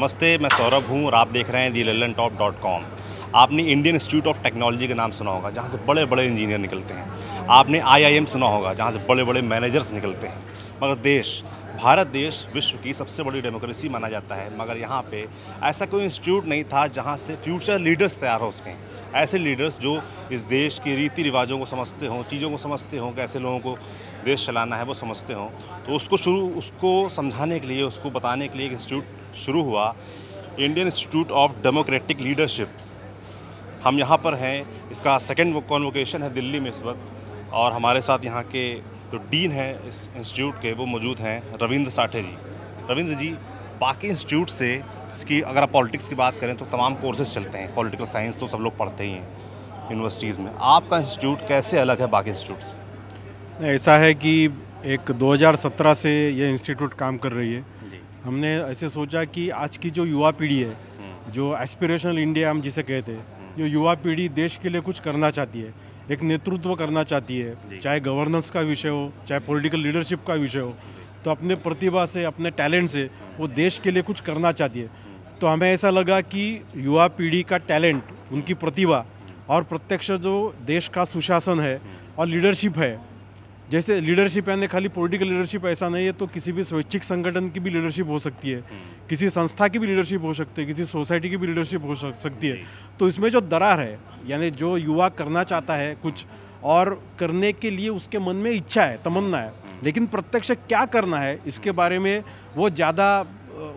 नमस्ते, मैं सौरभ हूँ और आप देख रहे हैं दी ललन टॉप .com। आपने इंडियन इंस्टीट्यूट ऑफ टेक्नोलॉजी का नाम सुना होगा, जहाँ से बड़े बड़े इंजीनियर निकलते हैं। आपने IIM सुना होगा, जहाँ से बड़े बड़े मैनेजर्स निकलते हैं। मगर भारत देश विश्व की सबसे बड़ी डेमोक्रेसी माना जाता है, मगर यहाँ पे ऐसा कोई इंस्टीट्यूट नहीं था जहाँ से फ्यूचर लीडर्स तैयार हो सकें। ऐसे लीडर्स जो इस देश के रीति रिवाजों को समझते हों, चीज़ों को समझते हों, कैसे लोगों को देश चलाना है वो समझते हों। तो उसको समझाने के लिए, उसको बताने के लिए एक इंस्टीट्यूट शुरू हुआ, Indian Institute of Democratic Leadership. हम यहाँ पर हैं, इसका सेकेंड कॉन्वोकेशन है दिल्ली में इस वक्त, और हमारे साथ यहाँ के जो डीन हैं इस इंस्टीट्यूट के, वो मौजूद हैं रविंद्र साठे जी। रविंद्र जी, बाकी इंस्टीट्यूट से इसकी अगर आप पॉलिटिक्स की बात करें तो तमाम कोर्सेज चलते हैं, पॉलिटिकल साइंस तो सब लोग पढ़ते ही हैं यूनिवर्सिटीज़ में। आपका इंस्टीट्यूट कैसे अलग है बाकी इंस्टीट्यूट से? ऐसा है कि एक 2017 से ये इंस्टीट्यूट काम कर रही है। हमने ऐसे सोचा कि आज की जो युवा पीढ़ी है, जो एस्पिरेशनल इंडिया हम जिसे कहते हैं, जो युवा पीढ़ी देश के लिए कुछ करना चाहती है, एक नेतृत्व करना चाहती है, चाहे गवर्नेंस का विषय हो, चाहे पॉलिटिकल लीडरशिप का विषय हो, तो अपने प्रतिभा से, अपने टैलेंट से वो देश के लिए कुछ करना चाहती है। तो हमें ऐसा लगा कि युवा पीढ़ी का टैलेंट, उनकी प्रतिभा और प्रत्यक्ष जो देश का सुशासन है और लीडरशिप है, जैसे लीडरशिप यानी खाली पॉलिटिकल लीडरशिप ऐसा नहीं है, तो किसी भी स्वैच्छिक संगठन की भी लीडरशिप हो सकती है, किसी संस्था की भी लीडरशिप हो सकती है, किसी सोसाइटी की भी लीडरशिप हो सकती है। तो इसमें जो दरार है, यानी जो युवा करना चाहता है कुछ और करने के लिए उसके मन में इच्छा है, तमन्ना है, लेकिन प्रत्यक्ष क्या करना है इसके बारे में वो ज़्यादा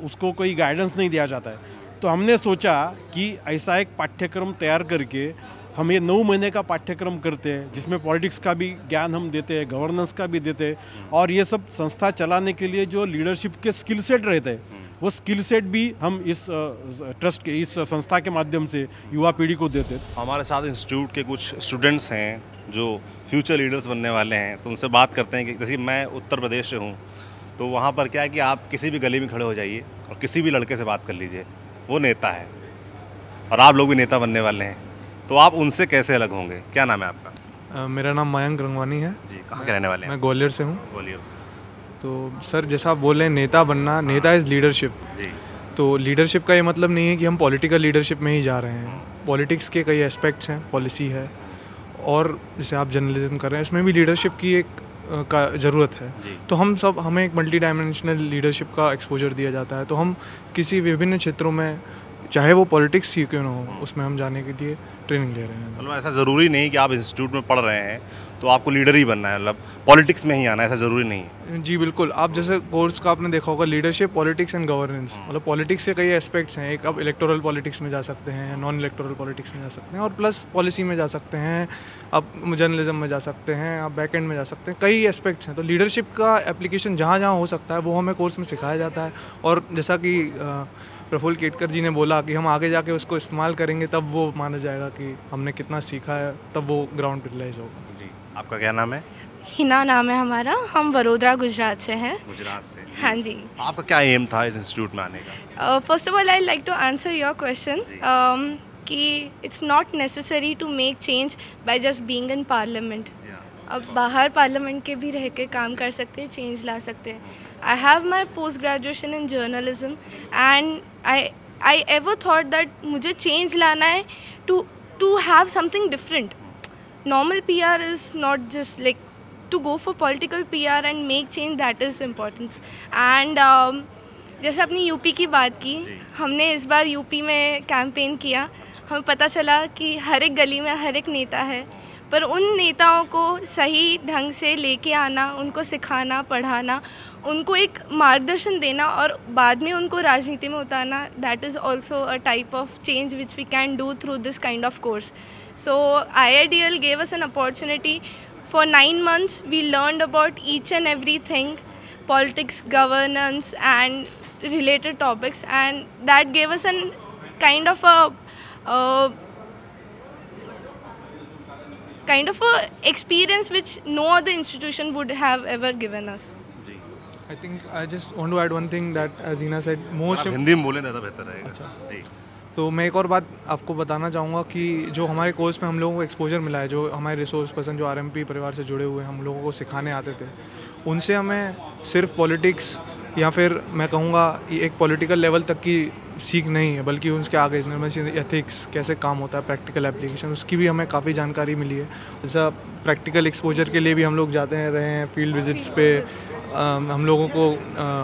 उसको कोई गाइडेंस नहीं दिया जाता है। तो हमने सोचा कि ऐसा एक पाठ्यक्रम तैयार करके, हम ये 9 महीने का पाठ्यक्रम करते हैं जिसमें पॉलिटिक्स का भी ज्ञान हम देते हैं, गवर्नेंस का भी देते हैं, और ये सब संस्था चलाने के लिए जो लीडरशिप के स्किल सेट रहते हैं वो स्किल सेट भी हम इस ट्रस्ट के, इस संस्था के माध्यम से युवा पीढ़ी को देते हैं। हमारे साथ इंस्टीट्यूट के कुछ स्टूडेंट्स हैं जो फ्यूचर लीडर्स बनने वाले हैं, तो उनसे बात करते हैं कि जैसे मैं उत्तर प्रदेश से हूँ, तो वहाँ पर क्या है कि आप किसी भी गली में खड़े हो जाइए और किसी भी लड़के से बात कर लीजिए, वो नेता है, और आप लोग भी नेता बनने वाले हैं। तो आप उनसे कैसे अलग होंगे? क्या नाम है आपका? मेरा नाम मायंक रंगवानी है जी। कहाँ के रहने वाले हैं? मैं ग्वालियर से हूँ। ग्वालियर से। तो सर, जैसा आप बोल रहे हैं नेता बनना, नेता इज़ लीडरशिप जी। तो लीडरशिप का ये मतलब नहीं है कि हम पॉलिटिकल लीडरशिप में ही जा रहे हैं। पॉलिटिक्स के कई एस्पेक्ट्स हैं, पॉलिसी है, और जैसे आप जर्नलिज्म कर रहे हैं, इसमें भी लीडरशिप की एक का ज़रूरत है। तो हमें एक मल्टी डायमेंशनल लीडरशिप का एक्सपोजर दिया जाता है। तो हम किसी विभिन्न क्षेत्रों में, चाहे वो पॉलिटिक्स ही क्यों ना हो, उसमें हम जाने के लिए ट्रेनिंग ले रहे हैं। मतलब ऐसा ज़रूरी नहीं कि आप इंस्टीट्यूट में पढ़ रहे हैं तो आपको लीडर ही बनना है, मतलब पॉलिटिक्स में ही आना, ऐसा ज़रूरी नहीं है। जी बिल्कुल। आप जैसे कोर्स का आपने देखा होगा, लीडरशिप पॉलिटिक्स एंड गवर्नेंस, मतलब पॉलिटिक्स के कई एस्पेक्ट्स हैं। एक आप इलेक्टोरल पॉलिटिक्स में जा सकते हैं, नॉन इलेक्टोरल पॉलिटिक्स में जा सकते हैं, और प्लस पॉलिसी में जा सकते हैं, आप जर्नलिज्म में जा सकते हैं, आप बैक एंड में जा सकते हैं, कई एस्पेक्ट्स हैं। तो लीडरशिप का एप्लीकेशन जहाँ जहाँ हो सकता है वो हमें कोर्स में सिखाया जाता है, और जैसा कि प्रफुल्ल केटकर जी ने बोला कि हम आगे जाके उसको इस्तेमाल करेंगे, तब वो माना जाएगा कि हमने कितना सीखा है, तब वो ग्राउंड पे रियलाइज होगा। जी, आपका क्या नाम है? हिना नाम है हमारा, हम वडोदरा गुजरात से हैं। गुजरात से? हाँ जी। आपका क्या एम था इस इंस्टीट्यूट में आने का? First of all I like to answer your question कि it's not necessary to make change by just being in parliament. अब बाहर पार्लियामेंट के भी रह के काम कर सकते हैं, चेंज ला सकते हैं। I have my post graduation in journalism and I ever thought that मुझे चेंज लाना है to have something different. Normal PR is not just like to go for political PR and make change, that is importance. And जैसे आपने UP की बात की, हमने इस बार UP में कैंपेन किया। हमें पता चला कि हर एक गली में हर एक नेता है, पर उन नेताओं को सही ढंग से लेके आना, उनको सिखाना, पढ़ाना, उनको एक मार्गदर्शन देना और बाद में उनको राजनीति में उतारना, that is also a type of change which we can do through this kind of course. So IIDL gave us an opportunity for 9 months। We learned about each and everything, politics, governance and related topics, and that gave us an kind of a experience which no other institution would have ever given us. I think I just want to add one thing that as Hina said, most Hindi में बोलें ज़्यादा बेहतर रहेगा। अच्छा जी, तो मैं एक और बात आपको बताना चाहूँगा कि जो हमारे कोर्स में हम लोगों को एक्सपोजर मिला है, जो हमारे रिसोर्स पर्सन, जो RMP परिवार से जुड़े हुए हम लोगों को सिखाने आते थे, उनसे हमें सिर्फ पॉलिटिक्स या फिर मैं कहूँगा एक पॉलिटिकल लेवल तक की सीख नहीं है, बल्कि उसके आगे इनमें एथिक्स कैसे काम होता है, प्रैक्टिकल एप्लीकेशन, उसकी भी हमें काफ़ी जानकारी मिली है। जैसा प्रैक्टिकल एक्सपोजर के लिए भी हम लोग जाते हैं रहे हैं फील्ड विजिट्स पे, हम लोगों को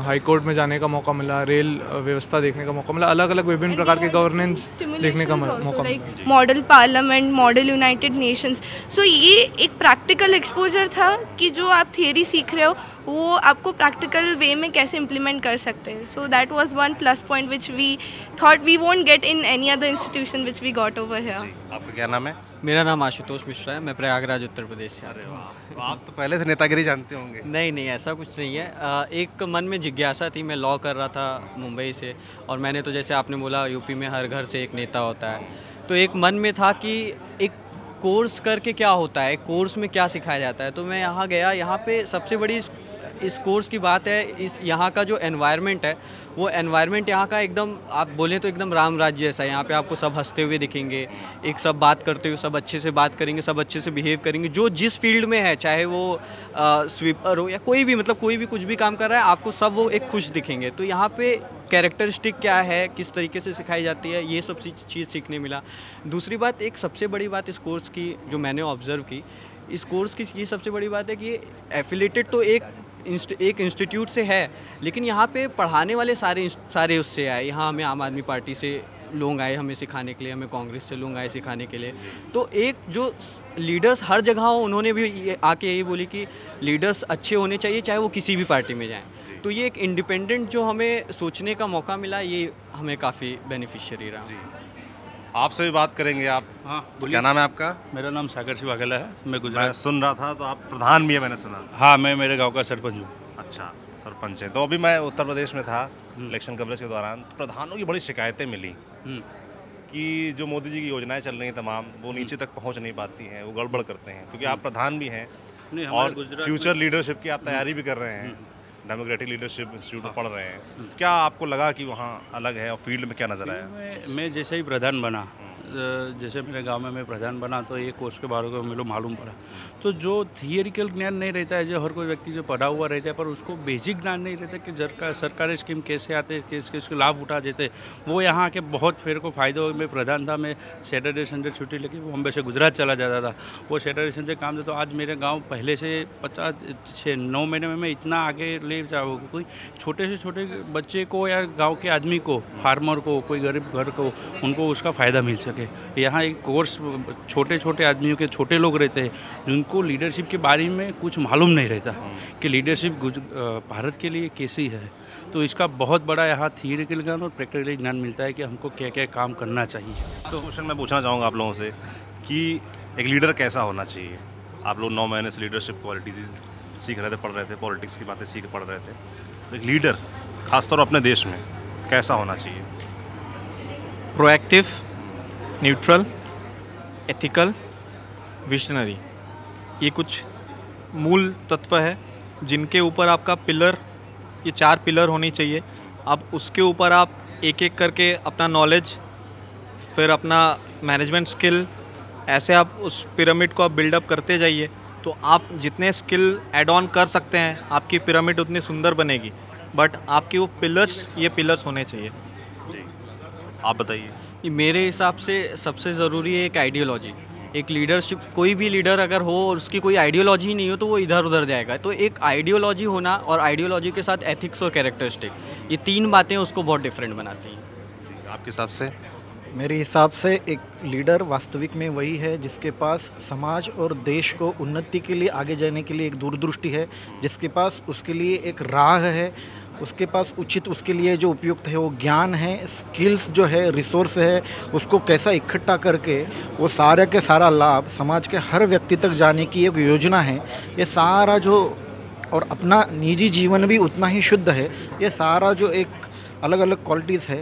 हाई कोर्ट में जाने का मौका मिला, रेल व्यवस्था देखने का मौका मिला, अलग अलग विभिन्न प्रकार के गवर्नेंस देखने का मौका मिला, model parliament, model United Nations. So ये एक प्रैक्टिकल एक्सपोजर था कि जो आप थियोरी सीख रहे हो वो आपको प्रैक्टिकल वे में कैसे इम्प्लीमेंट कर सकते हैं। So that was one plus point which we thought we won't get in any other institution which we got over here. आपका क्या नाम है? मेरा नाम आशुतोष मिश्रा है, मैं प्रयागराज उत्तर प्रदेश से आ रहा हूँ। आप तो पहले से नेतागिरी जानते होंगे। नहीं नहीं, ऐसा कुछ नहीं है। एक मन में जिज्ञासा थी, मैं लॉ कर रहा था मुंबई से, और मैंने तो जैसे आपने बोला यूपी में हर घर से एक नेता होता है, तो एक मन में था कि एक कोर्स करके क्या होता है, कोर्स में क्या सिखाया जाता है। तो मैं यहाँ गया, यहाँ पर सबसे बड़ी इस कोर्स की बात है, इस यहाँ का जो एनवायरनमेंट है वो एनवायरनमेंट यहाँ का एकदम आप बोलें तो एकदम राम राज्य जैसा है। यहाँ पे आपको सब हंसते हुए दिखेंगे, एक सब बात करते हुए, सब अच्छे से बात करेंगे, सब अच्छे से बिहेव करेंगे। जो जिस फील्ड में है, चाहे वो स्वीपर हो या कोई भी, मतलब कोई भी कुछ भी काम कर रहा है, आपको सब वो एक खुश दिखेंगे। तो यहाँ पर कैरेक्टरिस्टिक क्या है, किस तरीके से सिखाई जाती है, ये सब चीज़ सीखने मिला। दूसरी बात, एक सबसे बड़ी बात इस कोर्स की जो मैंने ऑब्जर्व की, इस कोर्स की ये सबसे बड़ी बात है कि ये एफिलेटेड तो एक इंस्टीट्यूट से है, लेकिन यहाँ पे पढ़ाने वाले सारे उससे आए। यहाँ हमें आम आदमी पार्टी से लोग आए हमें सिखाने के लिए, हमें कांग्रेस से लोग आए सिखाने के लिए। तो एक जो लीडर्स हर जगह हो, उन्होंने भी ये आके यही बोली कि लीडर्स अच्छे होने चाहिए, चाहे वो किसी भी पार्टी में जाएँ। तो ये एक इंडिपेंडेंट जो हमें सोचने का मौका मिला, ये हमें काफ़ी बेनिफिशियरी रहा। आपसे भी बात करेंगे आप। हाँ, क्या नाम है आपका? मेरा नाम सागर सिंह वाघेला है, मैं गुजरात सुन रहा था। तो आप प्रधान भी है, मैंने सुना। हाँ, मैं मेरे गांव का सरपंच हूँ। अच्छा, सरपंच है। तो अभी मैं उत्तर प्रदेश में था इलेक्शन कवरेज के दौरान, तो प्रधानों की बड़ी शिकायतें मिली कि जो मोदी जी की योजनाएं चल रही हैं तमाम, वो नीचे तक पहुँच नहीं पाती हैं, वो गड़बड़ करते हैं। क्योंकि आप प्रधान भी हैं और फ्यूचर लीडरशिप की आप तैयारी भी कर रहे हैं, डेमोक्रेटिक लीडरशिप इंस्टीट्यूट में पढ़ रहे हैं, तो क्या आपको लगा कि वहाँ अलग है और फील्ड में क्या नज़र आया? मैं जैसे ही प्रधान बना, जैसे मेरे गांव में मैं प्रधान बना, तो ये कोर्स के बारे में मुझे मालूम पड़ा। तो जो थियोरिकल ज्ञान नहीं रहता है, जो हर कोई व्यक्ति जो पढ़ा हुआ रहता है पर उसको बेसिक ज्ञान नहीं रहता कि सरकारी स्कीम कैसे आते हैं, कैसे उसके लाभ उठा देते, वो यहाँ आके बहुत फेर को फ़ायदा हो। मैं प्रधान था, मैं सैटरडे संडे छुट्टी लेके बॉम्बे से गुजरात चला जाता था, वो सैटरडे संडे काम देता। आज मेरे गाँव पहले से 9 महीने में मैं इतना आगे ले जाऊँ, कोई छोटे से छोटे बच्चे को या गाँव के आदमी को, फार्मर को, कोई गरीब घर को, उनको उसका फ़ायदा मिल सके। यहाँ एक कोर्स, छोटे छोटे आदमियों के छोटे लोग रहते हैं जिनको लीडरशिप के बारे में कुछ मालूम नहीं रहता कि लीडरशिप भारत के लिए कैसी है। तो इसका बहुत बड़ा यहाँ थियोरिकल ज्ञान और प्रैक्टिकल ज्ञान मिलता है कि हमको क्या क्या काम करना चाहिए। तो क्वेश्चन मैं पूछना चाहूँगा आप लोगों से कि एक लीडर कैसा होना चाहिए। आप लोग 9 महीने से लीडरशिप क्वालिटीज सीख रहे थे, पढ़ रहे थे, पॉलिटिक्स की बातें सीख पढ़ रहे थे, तो एक लीडर खासतौर अपने देश में कैसा होना चाहिए? प्रोएक्टिव, न्यूट्रल, एथिकल, विजनरी, ये कुछ मूल तत्व है जिनके ऊपर आपका पिलर, ये 4 पिलर होनी चाहिए। अब उसके ऊपर आप एक एक करके अपना नॉलेज, फिर अपना मैनेजमेंट स्किल, ऐसे आप उस पिरामिड को आप बिल्डअप करते जाइए। तो आप जितने स्किल ऐड ऑन कर सकते हैं, आपकी पिरामिड उतनी सुंदर बनेगी, बट आपके वो पिलर्स, ये पिलर्स होने चाहिए। आप बताइए। मेरे हिसाब से सबसे ज़रूरी है एक आइडियोलॉजी। एक लीडरशिप, कोई भी लीडर अगर हो और उसकी कोई आइडियोलॉजी नहीं हो तो वो इधर उधर जाएगा। तो एक आइडियोलॉजी होना, और आइडियोलॉजी के साथ एथिक्स और कैरेक्टरिस्टिक, ये 3 बातें उसको बहुत डिफरेंट बनाती हैं। आपके हिसाब से? मेरे हिसाब से एक लीडर वास्तविक में वही है जिसके पास समाज और देश को उन्नति के लिए, आगे जाने के लिए एक दूरदृष्टि है, जिसके पास उसके लिए एक राह है, उसके पास उचित उसके लिए जो उपयुक्त है वो ज्ञान है, स्किल्स जो है, रिसोर्स है, उसको कैसा इकट्ठा करके वो सारे के सारा लाभ समाज के हर व्यक्ति तक जाने की एक योजना है। ये सारा जो, और अपना निजी जीवन भी उतना ही शुद्ध है, ये सारा जो एक अलग अलग क्वालिटीज़ है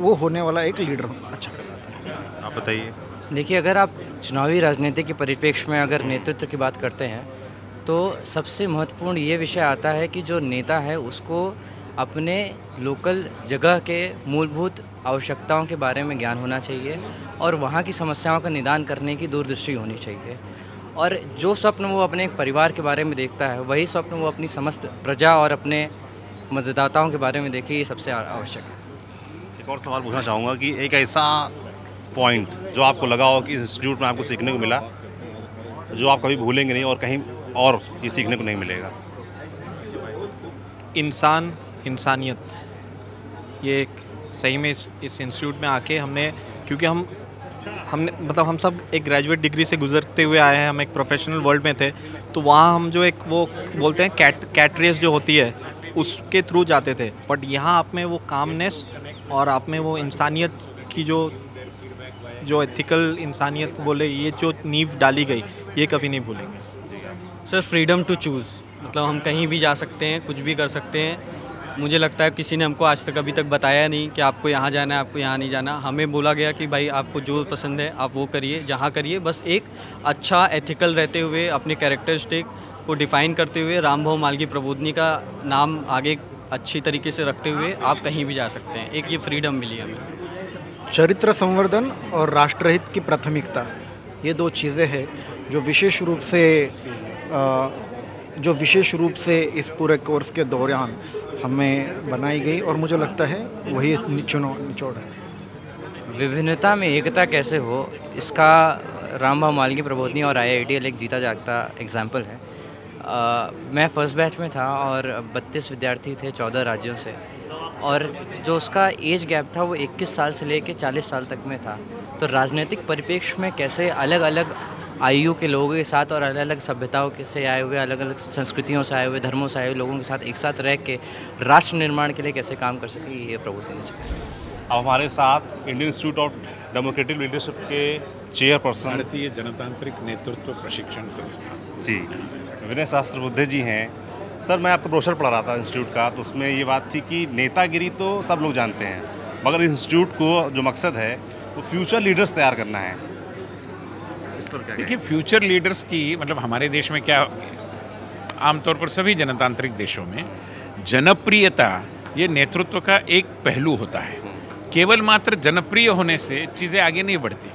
वो होने वाला एक लीडर अच्छा कहलाता है। आप बताइए। देखिए, अगर आप चुनावी राजनीति के परिप्रेक्ष्य में अगर नेतृत्व की बात करते हैं तो सबसे महत्वपूर्ण ये विषय आता है कि जो नेता है उसको अपने लोकल जगह के मूलभूत आवश्यकताओं के बारे में ज्ञान होना चाहिए और वहाँ की समस्याओं का निदान करने की दूरदृष्टि होनी चाहिए। और जो स्वप्न वो अपने परिवार के बारे में देखता है, वही स्वप्न वो अपनी समस्त प्रजा और अपने मतदाताओं के बारे में देखें, ये सबसे आवश्यक है। एक और सवाल पूछना चाहूँगा कि एक ऐसा पॉइंट जो आपको लगा हो कि इंस्टीट्यूट में आपको सीखने को मिला जो आप कभी भूलेंगे नहीं और कहीं और ये सीखने को नहीं मिलेगा। इंसानियत ये एक सही में इस इंस्टीट्यूट में आके हमने, क्योंकि हमने मतलब हम सब एक ग्रेजुएट डिग्री से गुजरते हुए आए हैं, हम एक प्रोफेशनल वर्ल्ड में थे, तो वहाँ हम जो एक वो बोलते हैं कैट रेस जो होती है उसके थ्रू जाते थे, बट यहाँ आप में वो कामनेस और आप में वो इंसानियत की जो एथिकल इंसानियत बोले, ये जो नींव डाली गई ये कभी नहीं भूलेंगे। सर, फ्रीडम टू चूज़, मतलब हम कहीं भी जा सकते हैं, कुछ भी कर सकते हैं। मुझे लगता है किसी ने हमको आज तक अभी तक बताया नहीं कि आपको यहाँ जाना है, आपको यहाँ नहीं जाना। हमें बोला गया कि भाई आपको जो पसंद है आप वो करिए, जहाँ करिए, बस एक अच्छा एथिकल रहते हुए, अपने कैरेक्टरिस्टिक को डिफ़ाइन करते हुए, रामभाव मालगी प्रबोधनी का नाम आगे अच्छी तरीके से रखते हुए आप कहीं भी जा सकते हैं। एक ये फ्रीडम मिली हमें। चरित्र संवर्धन और राष्ट्रहित की प्राथमिकता, ये दो चीज़ें हैं जो विशेष रूप से इस पूरे कोर्स के दौरान हमें बनाई गई और मुझे लगता है वही निचोड़ है। विभिन्नता में एकता कैसे हो, इसका रामभाव मालगी प्रबोधनी और IITL एक जीता जागता एग्जाम्पल है। मैं फर्स्ट बैच में था और 32 विद्यार्थी थे 14 राज्यों से, और जो उसका एज गैप था वो 21 साल से लेकर 40 साल तक में था। तो राजनीतिक परिप्रेक्ष्य में कैसे अलग अलग आयु के लोगों के साथ और अलग अलग सभ्यताओं के से आए हुए, अलग अलग संस्कृतियों से आए हुए, धर्मों से आए हुए लोगों के साथ एक साथ रह के राष्ट्र निर्माण के लिए कैसे काम कर सके, ये प्रबोधन कर सके। अब हमारे साथ Indian Institute of Democratic Leadership के चेयरपर्सन, भारतीय जनतांत्रिक नेतृत्व प्रशिक्षण संस्थान जी, विनय सहस्रबुद्धे जी हैं। सर, मैं आपको ब्रोशर पढ़ा रहा था इंस्टीट्यूट का, तो उसमें ये बात थी कि नेतागिरी तो सब लोग जानते हैं, मगर इंस्टीट्यूट को जो मकसद है वो फ्यूचर लीडर्स तैयार करना है। देखिए, फ्यूचर लीडर्स की मतलब हमारे देश में क्या, आमतौर पर सभी जनतांत्रिक देशों में जनप्रियता ये नेतृत्व का एक पहलू होता है। केवल मात्र जनप्रिय होने से चीज़ें आगे नहीं बढ़ती।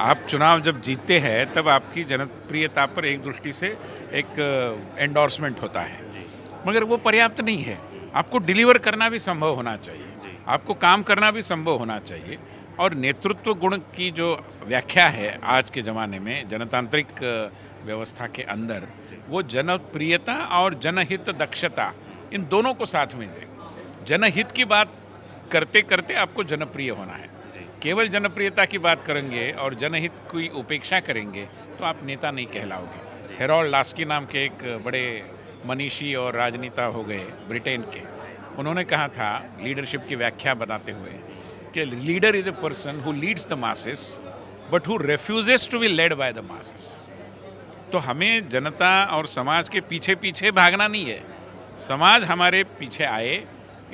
आप चुनाव जब जीतते हैं तब आपकी जनप्रियता पर एक दृष्टि से एक एंडोर्समेंट होता है, मगर वो पर्याप्त नहीं है। आपको डिलीवर करना भी संभव होना चाहिए, आपको काम करना भी संभव होना चाहिए, और नेतृत्व गुण की जो व्याख्या है आज के ज़माने में जनतांत्रिक व्यवस्था के अंदर, वो जनप्रियता और जनहित दक्षता, इन दोनों को साथ में लें। जनहित की बात करते करते आपको जनप्रिय होना है। केवल जनप्रियता की बात करेंगे और जनहित की उपेक्षा करेंगे तो आप नेता नहीं कहलाओगे। हेरोल्ड लास्की नाम के एक बड़े मनीषी और राजनेता हो गए ब्रिटेन के, उन्होंने कहा था लीडरशिप की व्याख्या बनाते हुए कि leader is a person who leads the masses but who refuses to be led by the masses. तो हमें जनता और समाज के पीछे पीछे भागना नहीं है, समाज हमारे पीछे आए,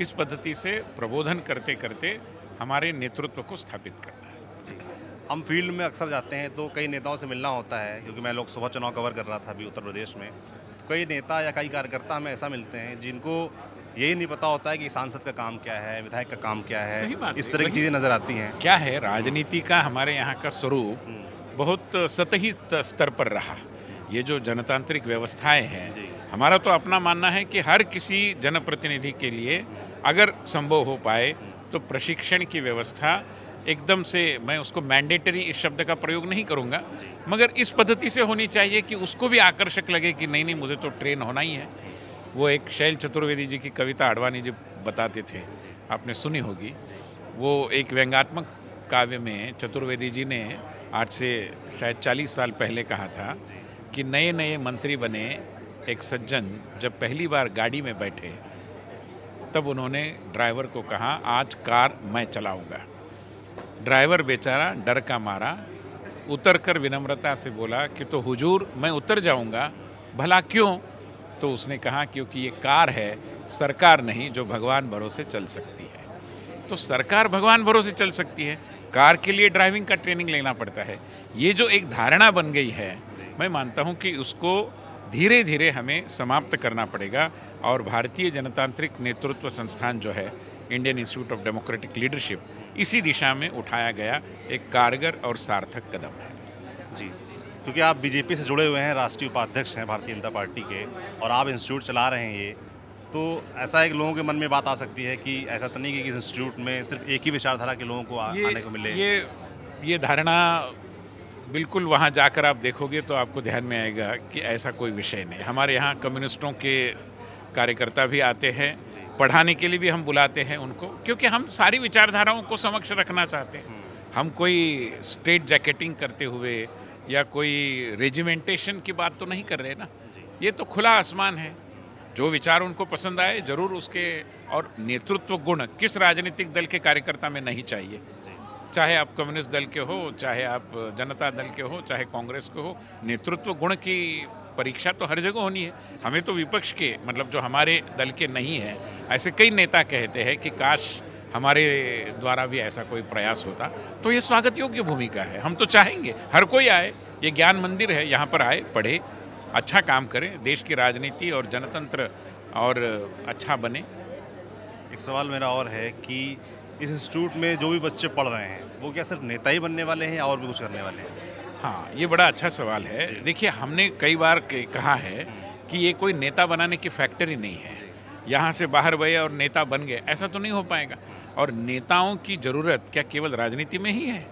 इस पद्धति से प्रबोधन करते करते हमारे नेतृत्व को स्थापित करना है। हम फील्ड में अक्सर जाते हैं तो कई नेताओं से मिलना होता है, क्योंकि मैं लोकसभा चुनाव कवर कर रहा था अभी उत्तर प्रदेश में, तो कई नेता या कई कार्यकर्ता हमें ऐसा मिलते हैं जिनको यही नहीं पता होता है कि सांसद का काम क्या है, विधायक का काम क्या है, इस तरह की चीज़ें नज़र आती हैं। क्या है, राजनीति का हमारे यहाँ का स्वरूप बहुत सतही स्तर पर रहा। ये जो जनतांत्रिक व्यवस्थाएं हैं, हमारा तो अपना मानना है कि हर किसी जनप्रतिनिधि के लिए अगर संभव हो पाए तो प्रशिक्षण की व्यवस्था एकदम से, मैं उसको मैंडेटरी इस शब्द का प्रयोग नहीं करूँगा, मगर इस पद्धति से होनी चाहिए कि उसको भी आकर्षक लगे कि नहीं नहीं मुझे तो ट्रेन होना ही है। वो एक शैल चतुर्वेदी जी की कविता आडवानी जी बताते थे, आपने सुनी होगी। वो एक व्यंग्यात्मक काव्य में चतुर्वेदी जी ने आज से शायद 40 साल पहले कहा था कि नए नए मंत्री बने एक सज्जन जब पहली बार गाड़ी में बैठे, तब उन्होंने ड्राइवर को कहा आज कार मैं चलाऊंगा। ड्राइवर बेचारा डर का मारा उतरकर विनम्रता से बोला कि तो हुजूर मैं उतर जाऊँगा, भला क्यों? तो उसने कहा क्योंकि ये कार है, सरकार नहीं, जो भगवान भरोसे चल सकती है। तो सरकार भगवान भरोसे चल सकती है, कार के लिए ड्राइविंग का ट्रेनिंग लेना पड़ता है। ये जो एक धारणा बन गई है, मैं मानता हूँ कि उसको धीरे धीरे हमें समाप्त करना पड़ेगा, और भारतीय जनतांत्रिक नेतृत्व संस्थान जो है Indian Institute of Democratic Leadership, इसी दिशा में उठाया गया एक कारगर और सार्थक कदम है जी। क्योंकि आप बीजेपी से जुड़े हुए हैं, राष्ट्रीय उपाध्यक्ष हैं भारतीय जनता पार्टी के, और आप इंस्टीट्यूट चला रहे हैं, ये तो ऐसा एक लोगों के मन में बात आ सकती है कि ऐसा तो नहीं कि इस इंस्टीट्यूट में सिर्फ एक ही विचारधारा के लोगों को आने को मिले। ये धारणा बिल्कुल वहाँ जाकर आप देखोगे तो आपको ध्यान में आएगा कि ऐसा कोई विषय नहीं। हमारे यहाँ कम्युनिस्टों के कार्यकर्ता भी आते हैं, पढ़ाने के लिए भी हम बुलाते हैं उनको, क्योंकि हम सारी विचारधाराओं को समक्ष रखना चाहते हैं। हम कोई स्ट्रेट जैकेटिंग करते हुए या कोई रेजिमेंटेशन की बात तो नहीं कर रहे ना, ये तो खुला आसमान है। जो विचार उनको पसंद आए ज़रूर उसके, और नेतृत्व गुण किस राजनीतिक दल के कार्यकर्ता में नहीं चाहिए, चाहे आप कम्युनिस्ट दल के हो, चाहे आप जनता दल के हो, चाहे कांग्रेस के हो। नेतृत्व गुण की परीक्षा तो हर जगह होनी है। हमें तो विपक्ष के, मतलब जो हमारे दल के नहीं हैं, ऐसे कई नेता कहते हैं कि काश हमारे द्वारा भी ऐसा कोई प्रयास होता, तो ये स्वागत योग्य भूमिका है। हम तो चाहेंगे हर कोई आए, ये ज्ञान मंदिर है, यहाँ पर आए, पढ़े, अच्छा काम करें, देश की राजनीति और जनतंत्र और अच्छा बने। एक सवाल मेरा और है कि इस इंस्टीट्यूट में जो भी बच्चे पढ़ रहे हैं वो क्या सिर्फ नेता ही बनने वाले हैं और भी कुछ करने वाले हैं? हाँ, ये बड़ा अच्छा सवाल है। देखिए, हमने कई बार कहा है कि ये कोई नेता बनाने की फैक्ट्री नहीं है, यहाँ से बाहर गए और नेता बन गए, ऐसा तो नहीं हो पाएगा। और नेताओं की ज़रूरत क्या केवल राजनीति में ही है?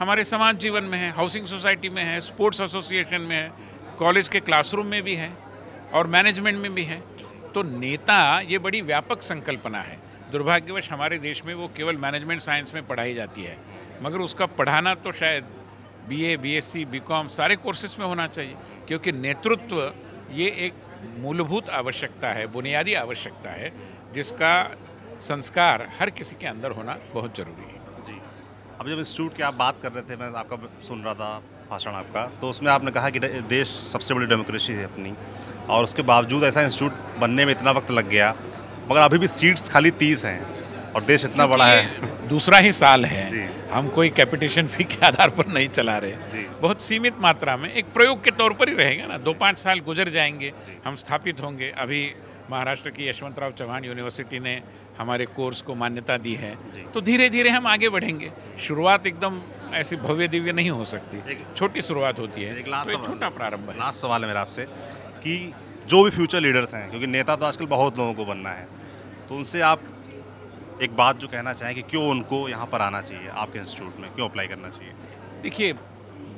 हमारे समाज जीवन में है, हाउसिंग सोसाइटी में है, स्पोर्ट्स एसोसिएशन में है, कॉलेज के क्लासरूम में भी है और मैनेजमेंट में भी है। तो नेता ये बड़ी व्यापक संकल्पना है। दुर्भाग्यवश हमारे देश में वो केवल मैनेजमेंट साइंस में पढ़ाई जाती है, मगर उसका पढ़ाना तो शायद BA, BSc, BCom सारे कोर्सेज में होना चाहिए, क्योंकि नेतृत्व ये एक मूलभूत आवश्यकता है, बुनियादी आवश्यकता है, जिसका संस्कार हर किसी के अंदर होना बहुत ज़रूरी है। जी, अब जब इंस्टीट्यूट की आप बात कर रहे थे, मैं आपका सुन रहा था भाषण आपका, तो उसमें आपने कहा कि देश सबसे बड़ी डेमोक्रेसी है अपनी, और उसके बावजूद ऐसा इंस्टीट्यूट बनने में इतना वक्त लग गया, मगर अभी भी सीट्स खाली 30 हैं और देश इतना बड़ा है। दूसरा ही साल है, हम कोई कैपिटेशन फी के आधार पर नहीं चला रहे, बहुत सीमित मात्रा में एक प्रयोग के तौर पर ही रहेगा ना। 2-5 साल गुजर जाएंगे, हम स्थापित होंगे। अभी महाराष्ट्र की यशवंतराव चव्हाण यूनिवर्सिटी ने हमारे कोर्स को मान्यता दी है, तो धीरे धीरे हम आगे बढ़ेंगे। शुरुआत एकदम ऐसी भव्य दिव्य नहीं हो सकती, छोटी शुरुआत होती है, छोटा प्रारंभ है। लास्ट सवाल है मेरा आपसे कि जो भी फ्यूचर लीडर्स हैं, क्योंकि नेता तो आजकल बहुत लोगों को बनना है, तो उनसे आप एक बात जो कहना चाहें कि क्यों उनको यहाँ पर आना चाहिए, आपके इंस्टीट्यूट में क्यों अप्लाई करना चाहिए? देखिए,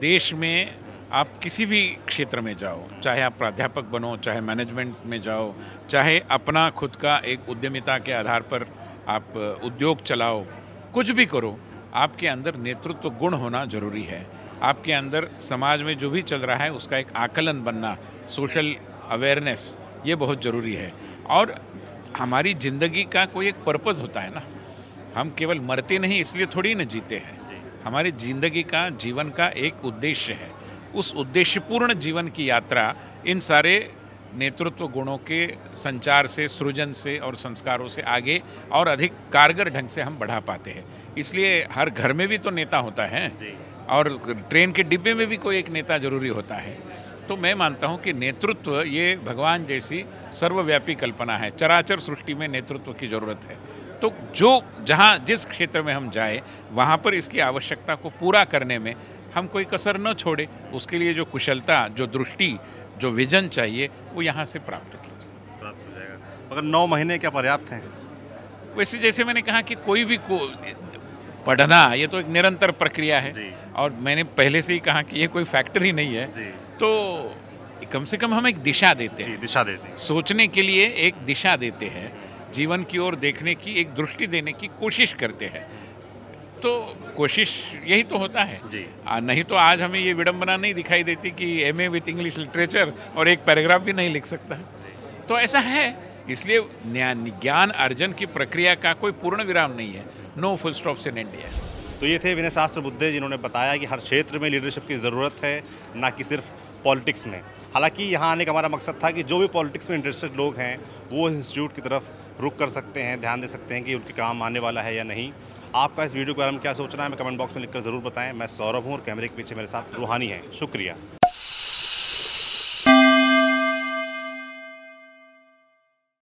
देश में आप किसी भी क्षेत्र में जाओ, चाहे आप प्राध्यापक बनो, चाहे मैनेजमेंट में जाओ, चाहे अपना खुद का एक उद्यमिता के आधार पर आप उद्योग चलाओ, कुछ भी करो, आपके अंदर नेतृत्व गुण होना जरूरी है। आपके अंदर समाज में जो भी चल रहा है उसका एक आकलन बनना, सोशल अवेयरनेस, ये बहुत ज़रूरी है। और हमारी ज़िंदगी का कोई एक पर्पज़ होता है ना, हम केवल मरते नहीं इसलिए थोड़ी ना जीते हैं। हमारी ज़िंदगी का, जीवन का एक उद्देश्य है। उस उद्देश्यपूर्ण जीवन की यात्रा इन सारे नेतृत्व गुणों के संचार से, सृजन से और संस्कारों से आगे और अधिक कारगर ढंग से हम बढ़ा पाते हैं। इसलिए हर घर में भी तो नेता होता है, और ट्रेन के डिब्बे में भी कोई एक नेता ज़रूरी होता है। तो मैं मानता हूं कि नेतृत्व ये भगवान जैसी सर्वव्यापी कल्पना है, चराचर सृष्टि में नेतृत्व की ज़रूरत है। तो जो जहां जिस क्षेत्र में हम जाए वहां पर इसकी आवश्यकता को पूरा करने में हम कोई कसर न छोड़े, उसके लिए जो कुशलता, जो दृष्टि, जो विजन चाहिए वो यहां से प्राप्त हो जाएगा। मगर 9 महीने क्या पर्याप्त हैं? वैसे जैसे मैंने कहा कि कोई भी पढ़ना ये तो एक निरंतर प्रक्रिया है, और मैंने पहले से ही कहा कि ये कोई फैक्ट्री नहीं है। तो कम से कम हम एक दिशा देते हैं, सोचने के लिए एक दिशा देते हैं, जीवन की ओर देखने की एक दृष्टि देने की कोशिश करते हैं। तो कोशिश यही तो होता है, नहीं तो आज हमें ये विडंबना नहीं दिखाई देती कि MA विद इंग्लिश लिटरेचर और एक पैराग्राफ भी नहीं लिख सकता। तो ऐसा है, इसलिए ज्ञान अर्जन की प्रक्रिया का कोई पूर्ण विराम नहीं है, नो फुल स्टॉप से एंड है। तो ये थे विनय सहस्रबुद्धे, जिन्होंने बताया कि हर क्षेत्र में लीडरशिप की ज़रूरत है, ना कि सिर्फ पॉलिटिक्स में। हालांकि यहाँ आने का हमारा मकसद था कि जो भी पॉलिटिक्स में इंटरेस्टेड लोग हैं वो इंस्टीट्यूट की तरफ रुख कर सकते हैं, ध्यान दे सकते हैं कि उनके काम आने वाला है या नहीं। आपका इस वीडियो के बारे में क्या सोचना है, मैं कमेंट बॉक्स में लिखकर ज़रूर बताएँ। मैं सौरभ हूँ और कैमरे के पीछे मेरे साथ रूहानी है। शुक्रिया।